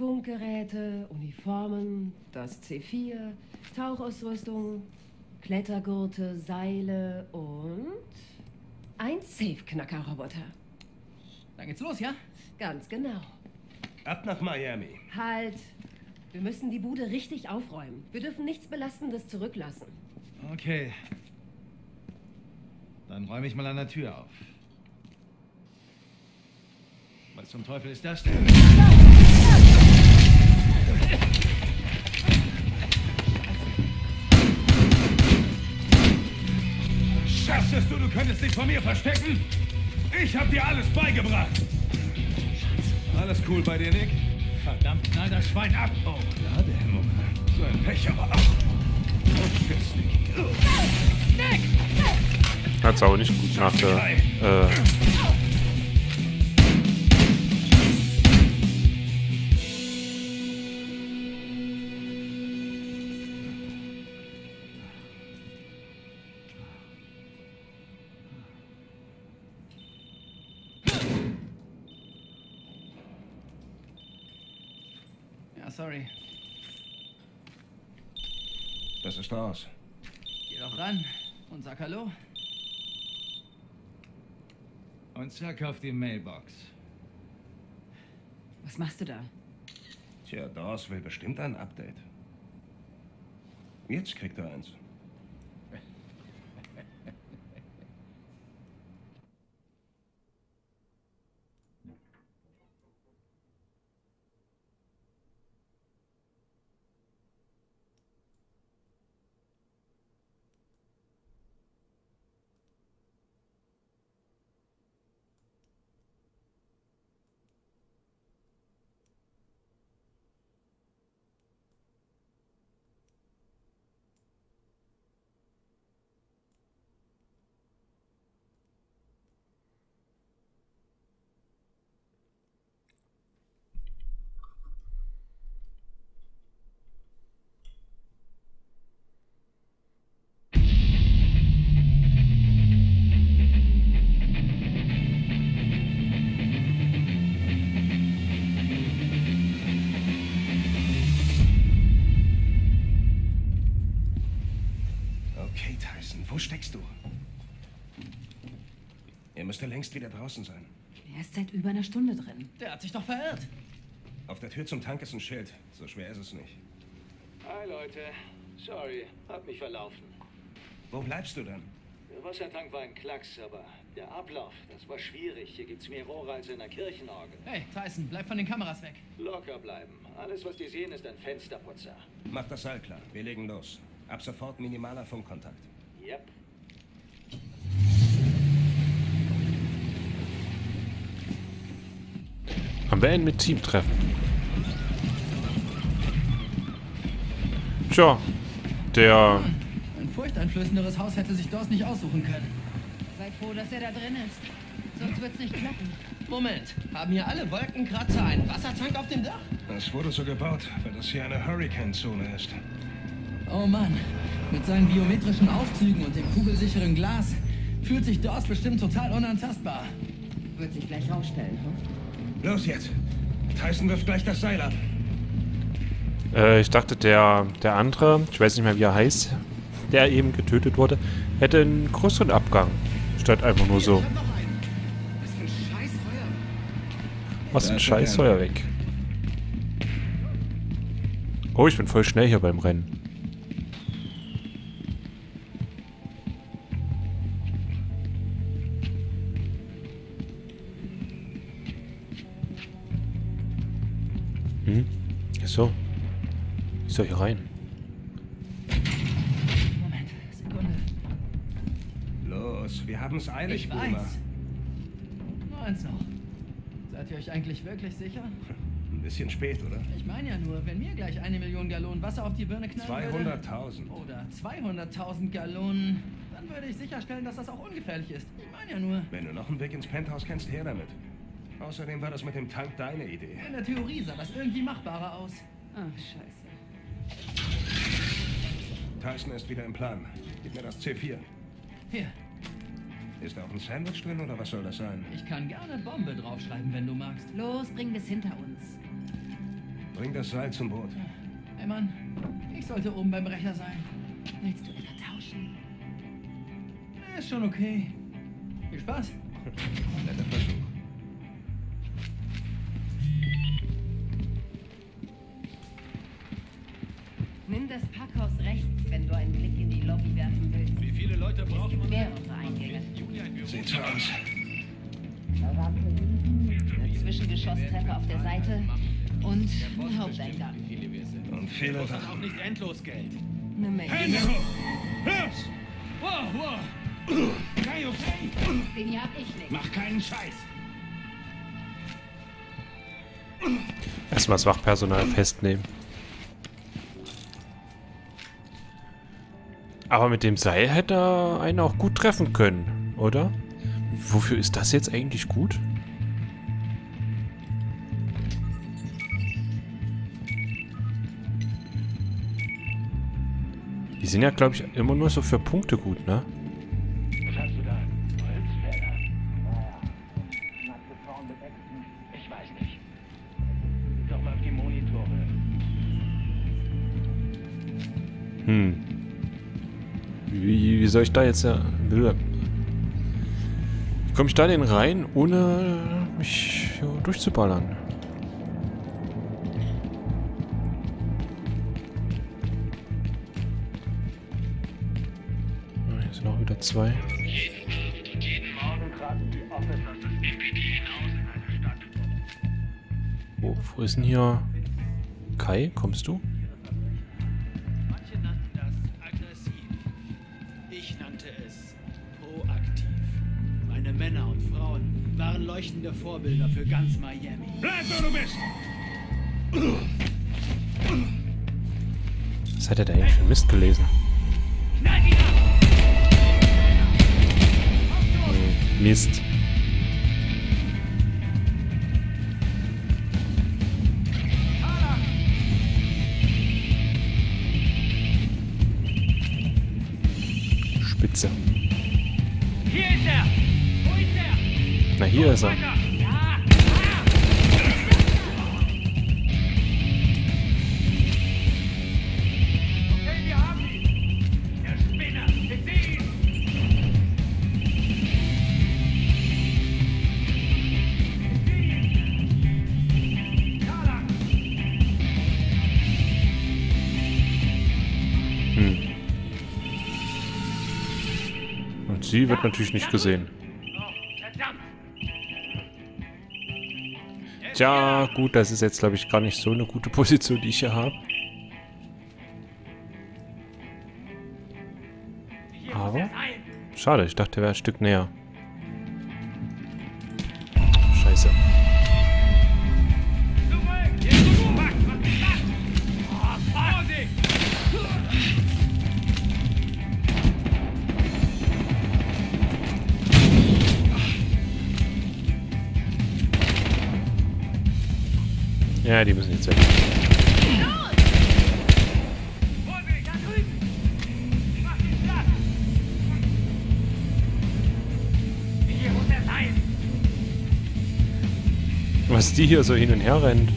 Funkgeräte, Uniformen, das C4, Tauchausrüstung, Klettergurte, Seile und ein Safe-Knacker-Roboter. Dann geht's los, ja? Ganz genau. Ab nach Miami. Halt! Wir müssen die Bude richtig aufräumen. Wir dürfen nichts Belastendes zurücklassen. Okay. Dann räume ich mal an der Tür auf. Was zum Teufel ist das denn? Schaffst du, du könntest dich vor mir verstecken? Ich hab dir alles beigebracht. Alles cool bei dir, Nick? Verdammt, knall das Schwein ab! Oh, Ladehemmung. So ein Pech, aber ab. Nick! Hat's auch nicht gut nach der... Sorry. Das ist Dawes. Geh doch ran und sag Hallo. Und zack auf die Mailbox. Was machst du da? Tja, Dawes will bestimmt ein Update. Jetzt kriegt er eins. Okay, Tyson, wo steckst du? Er müsste längst wieder draußen sein. Er ist seit über einer Stunde drin. Der hat sich doch verirrt. Auf der Tür zum Tank ist ein Schild. So schwer ist es nicht. Hi, Leute. Sorry, hab mich verlaufen. Wo bleibst du denn? Der Wassertank war ein Klacks, aber der Ablauf, das war schwierig. Hier gibt's mehr Rohre als in der Kirchenorgel. Hey, Tyson, bleib von den Kameras weg. Locker bleiben. Alles, was die sehen, ist ein Fensterputzer. Mach das Seil klar. Wir legen los. Ab sofort minimaler Funkkontakt. Yep. Am Ende mit Teamtreffen. Tja, der... Ein furchteinflößenderes Haus hätte sich Dawes nicht aussuchen können. Sei froh, dass er da drin ist. Sonst wird's nicht klappen. Moment, haben hier alle Wolkenkratzer einen Wassertank auf dem Dach? Das wurde so gebaut, weil das hier eine Hurricane-Zone ist. Oh Mann, mit seinen biometrischen Aufzügen und dem kugelsicheren Glas fühlt sich Dawes bestimmt total unantastbar. Wird sich gleich rausstellen, hm? Los jetzt! Tyson wirft gleich das Seil ab. Ich dachte, der andere, ich weiß nicht mehr wie er heißt, der eben getötet wurde, hätte einen größeren Abgang. Statt einfach nur so. Was für ein scheiß Feuerwerk. Oh, ich bin voll schnell hier beim Rennen. So. Ich soll hier rein. Moment, Sekunde. Los, wir haben's eilig, Boomer. Ich weiß. Nur eins noch. Seid ihr euch eigentlich wirklich sicher? Ein bisschen spät, oder? Ich meine ja nur, wenn mir gleich 1 Million Gallonen Wasser auf die Birne knallen würde... 200.000. Oder 200.000 Gallonen. Dann würde ich sicherstellen, dass das auch ungefährlich ist. Ich meine ja nur... Wenn du noch einen Weg ins Penthouse kennst, her damit. Außerdem war das mit dem Tank deine Idee. In der Theorie sah das irgendwie machbarer aus. Ach, scheiße. Tyson ist wieder im Plan. Gib mir das C4. Hier. Ist da auch ein Sandwich drin oder was soll das sein? Ich kann gerne Bombe draufschreiben, wenn du magst. Los, bring das hinter uns. Bring das Seil zum Boot. Hey Mann, ich sollte oben beim Brecher sein. Willst du etwa tauschen? Ist schon okay. Viel Spaß. Netter Versuch. Nimm das Packhaus rechts, wenn du einen Blick in die Lobby werfen willst. Wie viele Leute brauchen wir? Mehrere Eingänge. Sieht so aus. Eine Zwischengeschosstreppe auf der Seite und ein Haupteingang. Und Fehler. Das auch nicht endlos Geld. Eine Menge. Hände hoch! Wow, wow! Kai, okay? Den hier hab ich nicht. Mach keinen Scheiß! Erstmal das Wachpersonal festnehmen. Aber mit dem Seil hätte er einen auch gut treffen können, oder? Wofür ist das jetzt eigentlich gut? Die sind ja, glaube ich, immer nur so für Punkte gut, ne? Was hast du da? Holzfäller? Naja. Nackte Frauen mit Äxten? Ich weiß nicht. Doch mal auf die Monitore. Wie soll ich da jetzt... Wie komme ich da denn rein, ohne mich durchzuballern? Hier sind auch wieder zwei. Jeden Abend und jeden Morgen traten die Officers des CTPD hinaus in eine Stadt. Wo ist denn hier... Kai, kommst du? Leuchtende Vorbilder für ganz Miami. Bleib, wo du bist! Was hat er da eigentlich für Mist gelesen? Mist. Spitze. Hier ist er! Wo ist er? Na, hier ist er. Und sie wird natürlich nicht gesehen. Ja, gut, das ist jetzt, glaube ich, gar nicht so eine gute Position, die ich hier habe. Aber, schade, ich dachte, er wäre ein Stück näher. Scheiße. Ja, die müssen jetzt weg. Was die hier so hin und her rennt.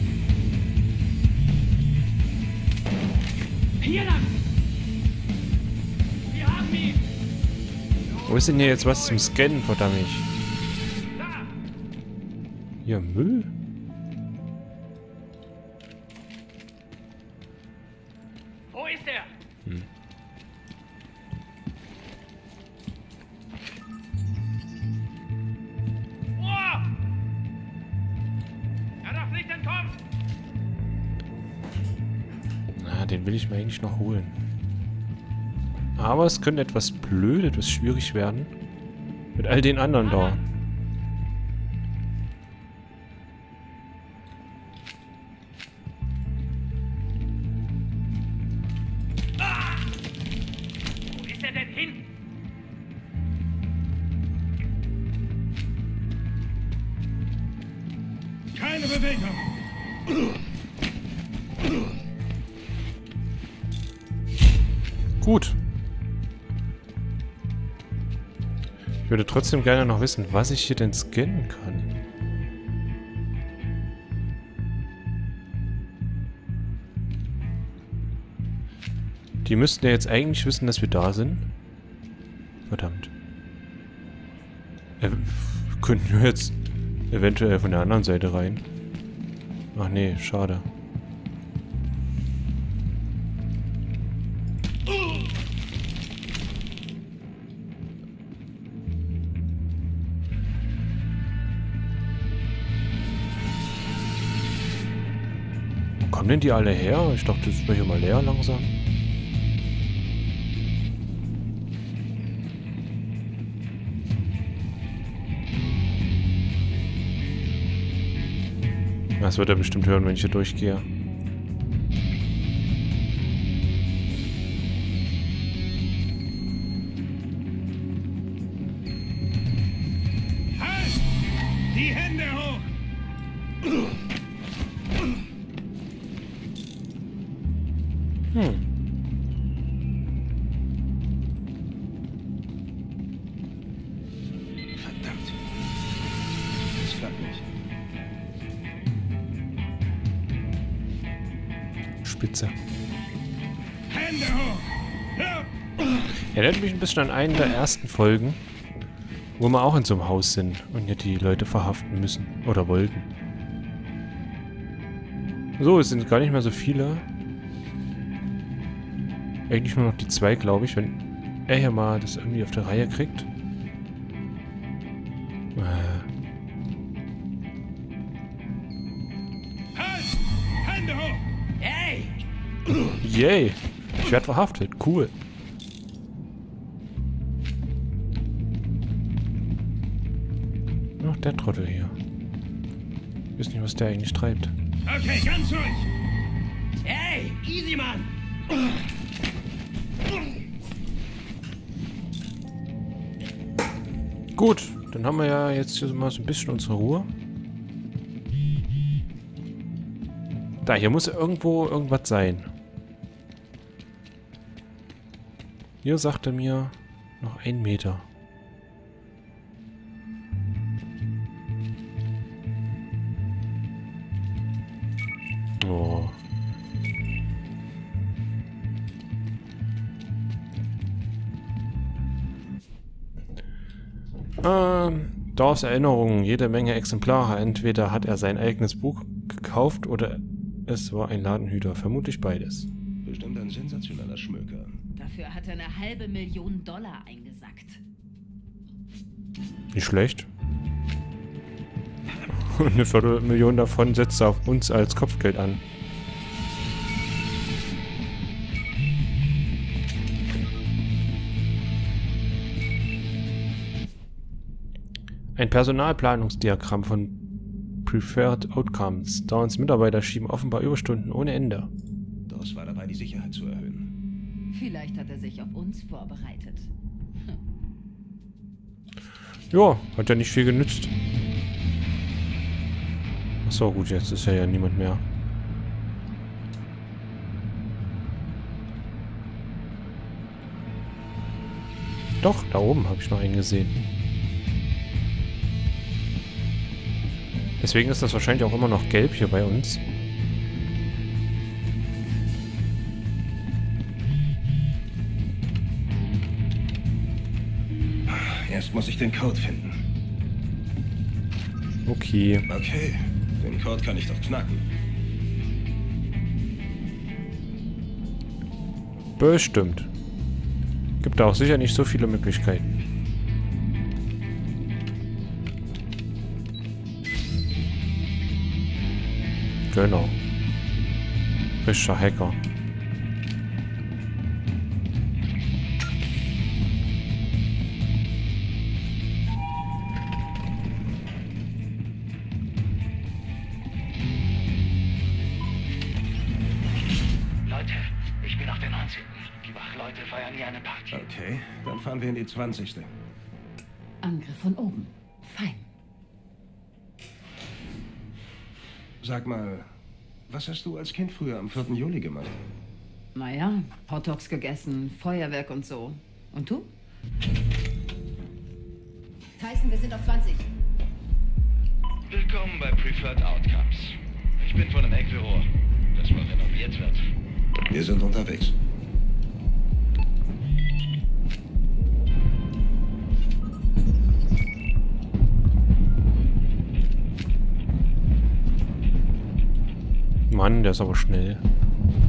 Wo ist denn hier jetzt was zum Scannen, verdammt? Hier Müll? Den will ich mir eigentlich noch holen. Aber es könnte etwas blöd, etwas schwierig werden. Mit all den anderen da. Wo ist er denn hin? Keine Bewegung! Gut. Ich würde trotzdem gerne noch wissen, was ich hier denn scannen kann. Die müssten ja jetzt eigentlich wissen, dass wir da sind. Verdammt. Könnten wir jetzt eventuell von der anderen Seite rein. Ach nee, schade. Wo kommen denn die alle her? Ich dachte, das wäre hier mal leer langsam. Das wird er bestimmt hören, wenn ich hier durchgehe. Halt! Die Hände hoch! Verdammt. Das klappt nicht. Spitze. Erinnert mich ein bisschen an einen der ersten Folgen, wo wir auch in so einem Haus sind und hier die Leute verhaften müssen oder wollten. So, es sind gar nicht mehr so viele. Eigentlich nur noch die zwei, glaube ich, wenn er hier mal das irgendwie auf der Reihe kriegt. Yay! Ich werde verhaftet. Cool. Ach, der Trottel hier. Ich weiß nicht, was der eigentlich treibt. Okay, ganz ruhig. Hey, easy, Mann. Gut, dann haben wir ja jetzt hier mal so ein bisschen unsere Ruhe. Da, hier muss ja irgendwo irgendwas sein. Hier sagt er mir noch 1 Meter. Oh. Dawes Erinnerungen, jede Menge Exemplare. Entweder hat er sein eigenes Buch gekauft oder es war ein Ladenhüter. Vermutlich beides. Bestimmt ein sensationeller Schmöker. Dafür hat er eine $500.000 eingesackt. Nicht schlecht. Und eine $250.000 davon setzt er auf uns als Kopfgeld an. Ein Personalplanungsdiagramm von Preferred Outcomes. Dawes Mitarbeiter schieben offenbar Überstunden ohne Ende. Dawes war dabei, die Sicherheit zu erhöhen. Vielleicht hat er sich auf uns vorbereitet. Ja, hat ja nicht viel genützt. Achso, gut, jetzt ist ja niemand mehr. Doch, da oben habe ich noch einen gesehen. Deswegen ist das wahrscheinlich auch immer noch gelb hier bei uns. Erst muss ich den Code finden. Okay. Okay, den Code kann ich doch knacken. Bestimmt. Gibt da auch sicher nicht so viele Möglichkeiten. Genau. Frischer Hacker. Okay, dann fahren wir in die 20. Angriff von oben. Fein. Sag mal, was hast du als Kind früher am 4. Juli gemacht? Naja, Hotdogs gegessen, Feuerwerk und so. Und du? Tyson, wir sind auf 20. Willkommen bei Preferred Outcomes. Ich bin von einem Eckbüro, das mal renoviert wird. Wir sind unterwegs. Mann, der ist aber schnell.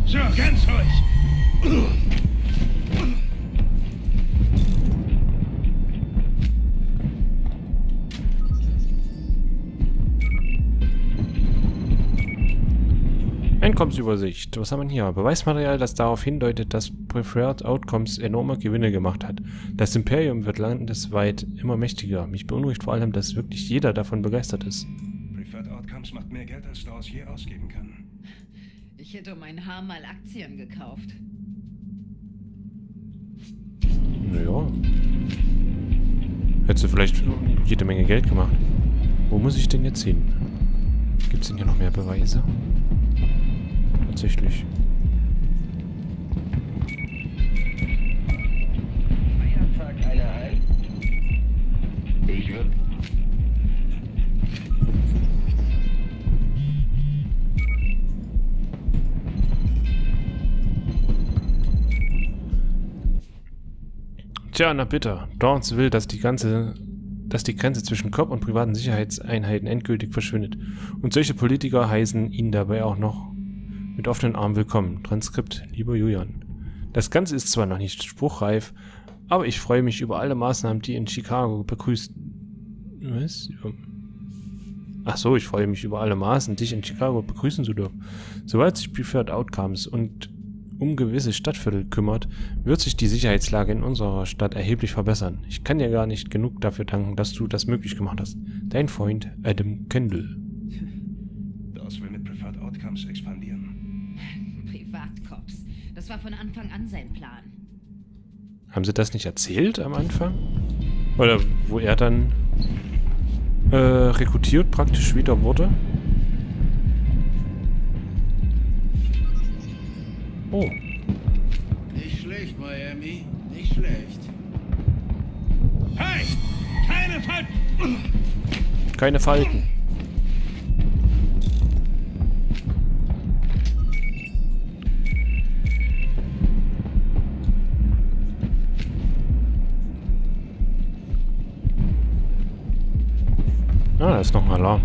So, ganz ruhig. Einkommensübersicht. Was haben wir hier? Beweismaterial, das darauf hindeutet, dass Preferred Outcomes enorme Gewinne gemacht hat. Das Imperium wird landesweit immer mächtiger. Mich beunruhigt vor allem, dass wirklich jeder davon begeistert ist. Preferred Outcomes macht mehr Geld, als Dawes je ausgeben kann. Ich hätte um ein Haar mal Aktien gekauft. Naja. Hätte sie vielleicht jede Menge Geld gemacht. Wo muss ich denn jetzt hin? Gibt es denn hier noch mehr Beweise? Tatsächlich. Tja, na bitte. Dawes will, dass die Grenze zwischen Kopf und privaten Sicherheitseinheiten endgültig verschwindet. Und solche Politiker heißen ihn dabei auch noch mit offenen Armen willkommen. Transkript, lieber Julian. Das Ganze ist zwar noch nicht spruchreif, aber ich freue mich über alle Maßnahmen, die in Chicago begrüßt... Was? Ach so, ich freue mich über alle Maßnahmen, die ich in Chicago begrüßen zu dürfen. Sobald sich Preferred Outcomes und um gewisse Stadtviertel kümmert, wird sich die Sicherheitslage in unserer Stadt erheblich verbessern. Ich kann dir gar nicht genug dafür danken, dass du das möglich gemacht hast. Dein Freund Adam Kendall. Das will mit Preferred Outcomes expandieren. Privatcops. Das war von Anfang an sein Plan. Haben sie das nicht erzählt am Anfang? Oder wo er dann rekrutiert praktisch wieder wurde? Oh. Nicht schlecht, Miami. Nicht schlecht. Hey! Keine Falten! Keine Falten. Ah, da ist noch ein Alarm.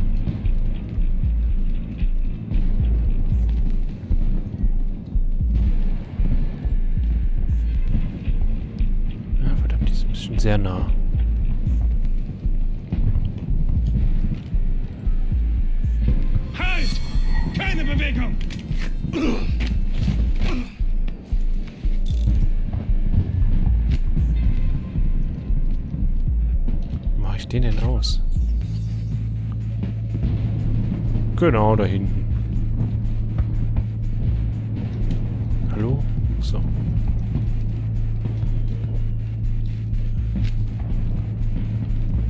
Ja, verdammt, die ist ein bisschen sehr nah. Halt! Keine Bewegung! Wie mache ich den denn aus? Genau, da hinten. Hallo? So.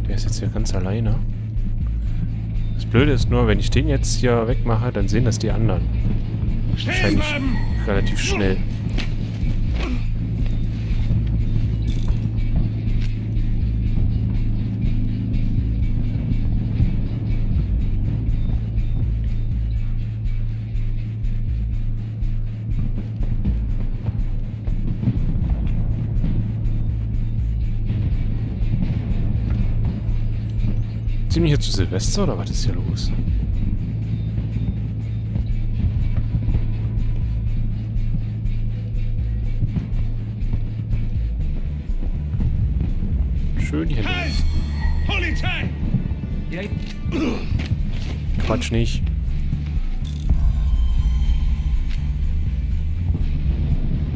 Der ist jetzt hier ganz alleine. Das Blöde ist nur, wenn ich den jetzt hier wegmache, dann sehen das die anderen. Wahrscheinlich relativ schnell. Sind wir hier zu Silvester oder was ist hier los? Schön hier. Hey! Polizei! Quatsch nicht.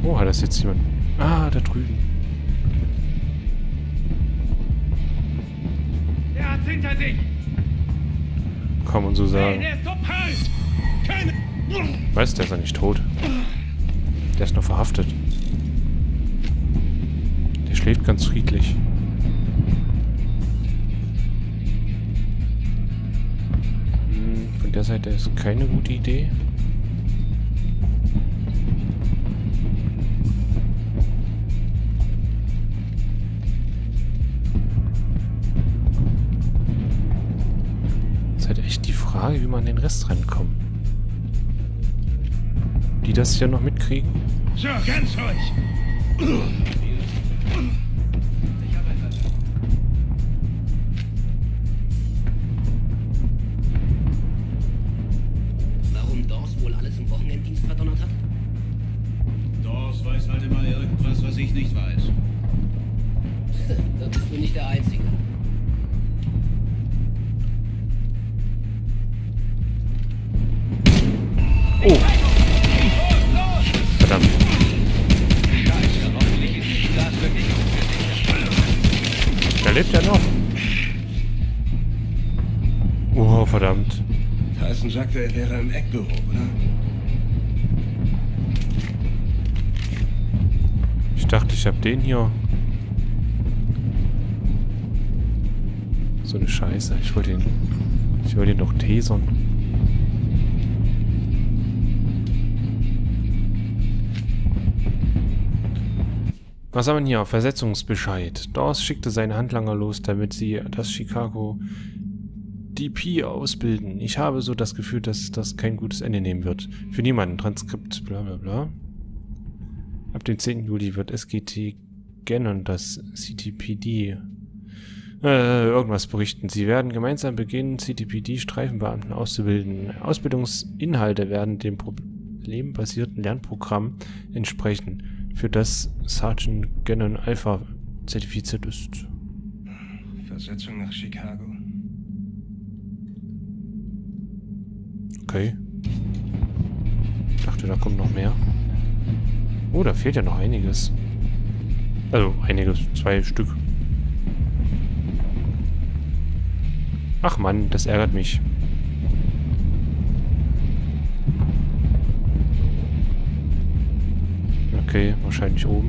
Oh, hat das jetzt jemand? Ah, da drüben. Hinter sich. Komm und so sagen. Hey, weißt du, der ist ja nicht tot. Der ist noch verhaftet. Der schläft ganz friedlich. Von der Seite ist keine gute Idee. Wie man an den Rest rankommt. Die das ja noch mitkriegen. So, ganz ruhig. Warum Dawes wohl alles im Wochenenddienst verdonnert hat? Dawes weiß halt immer irgendwas, was ich nicht weiß. Da bist du nicht der Einzige. Oh! Verdammt. Scheiße, hoffentlich ist die Glas wirklich unfertig. Da lebt er noch. Oh, verdammt. Tyson sagte, er wäre im Eckbüro, oder? Ich dachte, ich hab den hier. So eine Scheiße. Ich wollte ihn doch tasern. Was haben wir hier? Versetzungsbescheid. Dawes schickte seine Handlanger los, damit sie das Chicago DP ausbilden. Ich habe so das Gefühl, dass das kein gutes Ende nehmen wird. Für niemanden. Transkript, bla bla bla. Ab dem 10. Juli wird SGT Gannon das CTPD irgendwas berichten. Sie werden gemeinsam beginnen, CTPD-Streifenbeamten auszubilden. Ausbildungsinhalte werden dem problembasierten Lernprogramm entsprechen, für das Sergeant Gannon Alpha zertifiziert ist. Versetzung nach Chicago. Okay. Ich dachte, da kommt noch mehr. Oh, da fehlt ja noch einiges. Also einiges, 2 Stück. Ach Mann, das ärgert mich. Okay, wahrscheinlich oben.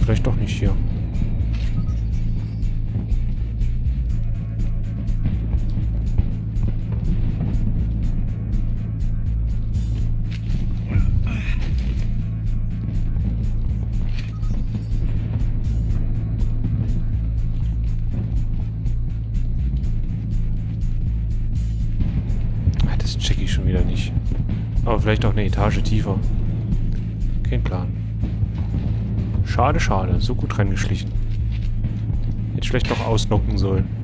Vielleicht doch nicht hier. Das check ich schon wieder nicht. Aber vielleicht auch eine Etage tiefer. Kein Plan. Schade, schade. So gut reingeschlichen. Hätte ich vielleicht noch ausnocken sollen.